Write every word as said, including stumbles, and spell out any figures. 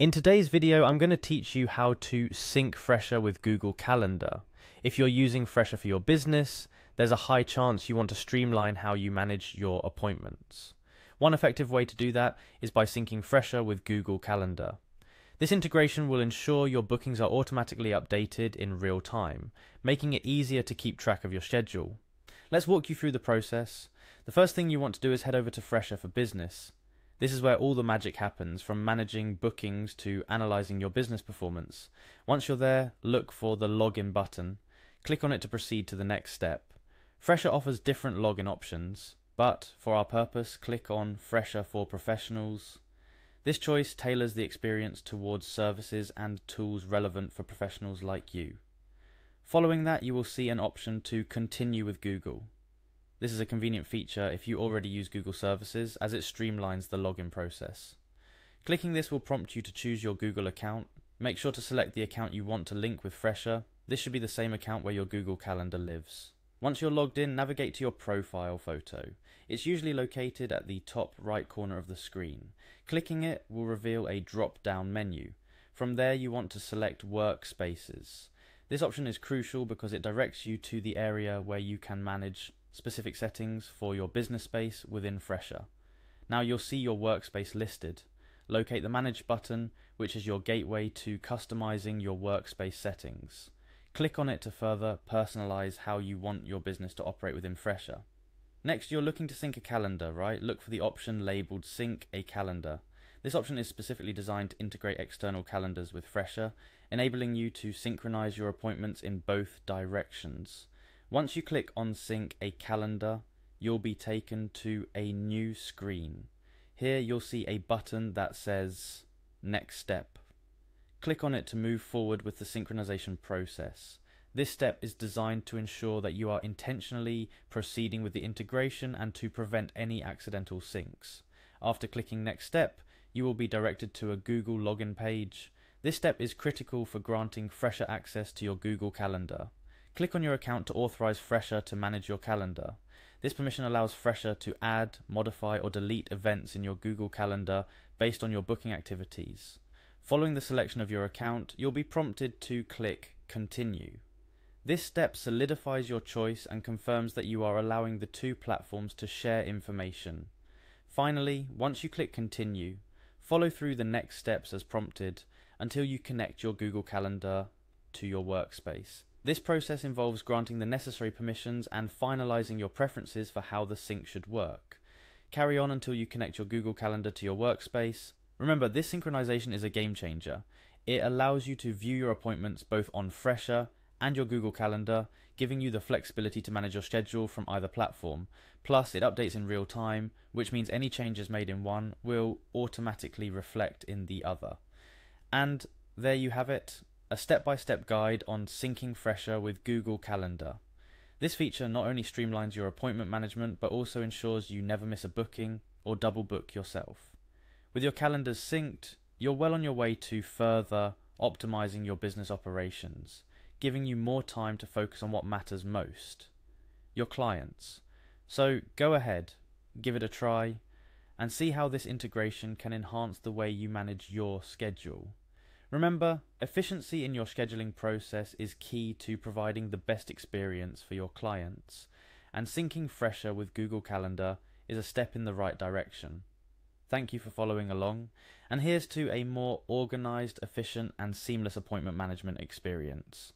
In today's video, I'm going to teach you how to sync Fresha with Google Calendar. If you're using Fresha for your business, there's a high chance you want to streamline how you manage your appointments. One effective way to do that is by syncing Fresha with Google Calendar. This integration will ensure your bookings are automatically updated in real time, making it easier to keep track of your schedule. Let's walk you through the process. The first thing you want to do is head over to Fresha for Business. This is where all the magic happens, from managing bookings to analyzing your business performance. Once you're there, look for the login button. Click on it to proceed to the next step. Fresha offers different login options, but for our purpose, click on Fresha for Professionals. This choice tailors the experience towards services and tools relevant for professionals like you. Following that, you will see an option to continue with Google. This is a convenient feature if you already use Google services, as it streamlines the login process. Clicking this will prompt you to choose your Google account. Make sure to select the account you want to link with Fresha. This should be the same account where your Google Calendar lives. Once you're logged in, navigate to your profile photo. It's usually located at the top right corner of the screen. Clicking it will reveal a drop-down menu. From there, you want to select Workspaces. This option is crucial because it directs you to the area where you can manage specific settings for your business space within Fresha. Now you'll see your workspace listed. Locate the Manage button, which is your gateway to customizing your workspace settings. Click on it to further personalize how you want your business to operate within Fresha. Next, you're looking to sync a calendar, right? Look for the option labeled Sync a Calendar. This option is specifically designed to integrate external calendars with Fresha, enabling you to synchronize your appointments in both directions. Once you click on Sync a Calendar, you'll be taken to a new screen. Here you'll see a button that says Next Step. Click on it to move forward with the synchronization process. This step is designed to ensure that you are intentionally proceeding with the integration and to prevent any accidental syncs. After clicking Next Step, you will be directed to a Google login page. This step is critical for granting Fresha access to your Google Calendar. Click on your account to authorize Fresha to manage your calendar. This permission allows Fresha to add, modify, or delete events in your Google Calendar based on your booking activities. Following the selection of your account, you'll be prompted to click Continue. This step solidifies your choice and confirms that you are allowing the two platforms to share information. Finally, once you click Continue, follow through the next steps as prompted until you connect your Google Calendar to your workspace. This process involves granting the necessary permissions and finalizing your preferences for how the sync should work. Carry on until you connect your Google Calendar to your workspace. Remember, this synchronization is a game changer. It allows you to view your appointments both on Fresha and your Google Calendar, giving you the flexibility to manage your schedule from either platform. Plus, it updates in real time, which means any changes made in one will automatically reflect in the other. And there you have it. A step-by-step guide on syncing Fresha with Google Calendar. This feature not only streamlines your appointment management, but also ensures you never miss a booking or double book yourself. With your calendars synced, you're well on your way to further optimizing your business operations, giving you more time to focus on what matters most, your clients. So go ahead, give it a try, and see how this integration can enhance the way you manage your schedule. Remember, efficiency in your scheduling process is key to providing the best experience for your clients, and syncing Fresha with Google Calendar is a step in the right direction. Thank you for following along, and here's to a more organized, efficient, and seamless appointment management experience.